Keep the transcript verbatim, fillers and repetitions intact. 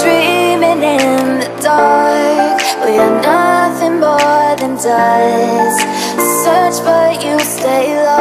dreaming in the dark. We are nothing more than dust. Search but you stay lost.